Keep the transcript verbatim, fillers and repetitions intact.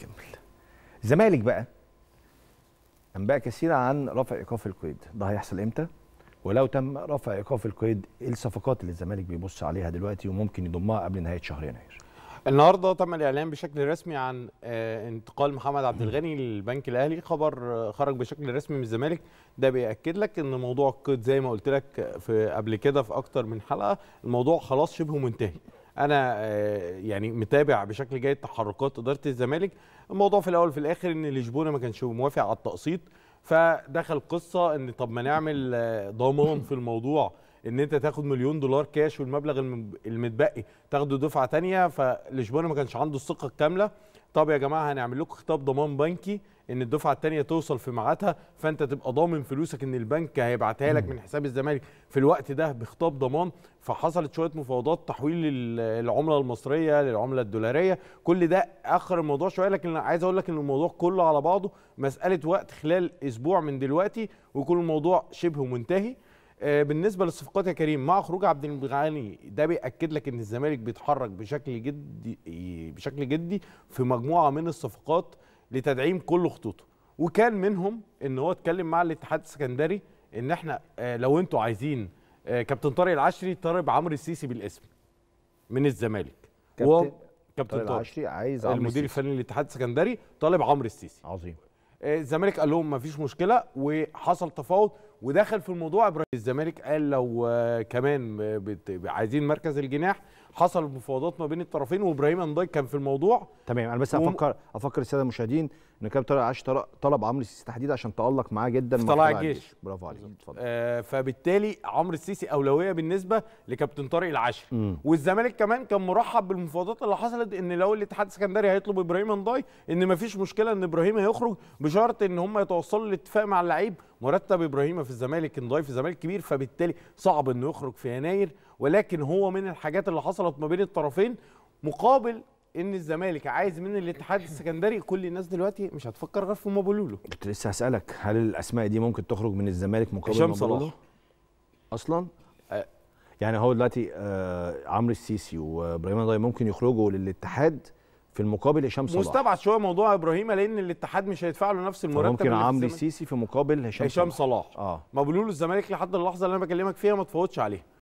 كمل. الزمالك بقى انباء كثيره عن رفع ايقاف القيد، ده هيحصل امتى؟ ولو تم رفع ايقاف القيد ايه الصفقات اللي الزمالك بيبص عليها دلوقتي وممكن يضمها قبل نهايه شهر يناير؟ النهارده تم الاعلان بشكل رسمي عن انتقال محمد عبد الغني للبنك الاهلي، خبر خرج بشكل رسمي من الزمالك. ده بياكد لك ان موضوع القيد زي ما قلت لك في قبل كده في اكتر من حلقه، الموضوع خلاص شبه منتهي. انا يعني متابع بشكل جيد تحركات اداره الزمالك. الموضوع في الاول وفي الاخر ان ليشبونه ما كانش موافق على التقسيط، فدخل قصه ان طب ما نعمل ضمان في الموضوع، ان انت تاخد مليون دولار كاش والمبلغ المتبقي تاخده دفعه ثانيه. فلشبونه ما كانش عنده الثقه الكامله. طب يا جماعه هنعمل لكم خطاب ضمان بنكي ان الدفعه الثانيه توصل في ميعادها، فانت تبقى ضامن فلوسك ان البنك هيبعتها لك من حساب الزمالك في الوقت ده بخطاب ضمان. فحصلت شويه مفاوضات، تحويل العمله المصريه للعمله الدولاريه، كل ده اخر الموضوع شويه. لكن عايز اقول لك ان الموضوع كله على بعضه مساله وقت، خلال اسبوع من دلوقتي وكل الموضوع شبه منتهي. بالنسبه للصفقات يا كريم، مع خروج عبد الغني ده بيأكد لك ان الزمالك بيتحرك بشكل جدي بشكل جدي في مجموعه من الصفقات لتدعيم كل خطوطه، وكان منهم ان هو اتكلم مع الاتحاد السكندري ان احنا لو انتوا عايزين كابتن طارق العشري طالب عمرو السيسي بالاسم من الزمالك. كابتن كابتن طارق العشري عايز عمرو السيسي، المدير الفني للاتحاد السكندري طالب عمرو السيسي. عظيم. الزمالك قال لهم مفيش مشكله، وحصل تفاوض ودخل في الموضوع ابراهيم. الزمالك قال لو كمان عايزين مركز الجناح، حصل مفاوضات ما بين الطرفين وابراهيم مانداي كان في الموضوع. تمام. انا بس و... افكر افكر الساده المشاهدين ان كابتن طارق العشري طلب عمرو السيسي تحديدا عشان تالق معاه جدا في طلائع الجيش. برافو عليك. اتفضل. آه فبالتالي عمرو السيسي اولويه بالنسبه لكابتن طارق العشري، والزمالك كمان كان مرحب بالمفاوضات اللي حصلت ان لو الاتحاد السكندري هيطلب ابراهيم مانداي ان مفيش مشكله ان ابراهيم هيخرج، بشرط ان هم يتوصلوا لاتفاق مع اللعيب. مرتب ابراهيم في الزمالك نضايف في الزمالك كبير، فبالتالي صعب انه يخرج في يناير، ولكن هو من الحاجات اللي حصلت ما بين الطرفين. مقابل ان الزمالك عايز من الاتحاد السكندري، كل الناس دلوقتي مش هتفكر غير في مبلول. كنت لسه هسالك، هل الاسماء دي ممكن تخرج من الزمالك مقابل هشام صلاح اصلا؟ أه يعني هو دلوقتي آه عمرو السيسي وابراهيم مانداي ممكن يخرجوا للاتحاد، في المقابل هشام صلاح. مستبعد شويه موضوع ابراهيم لان الاتحاد مش هيدفع له نفس المرتب. ممكن عمرو السيسي في مقابل هشام هشام صلاح. اه مبلول الزمالك لحد اللحظه اللي انا بكلمك فيها ما تفوتش عليه،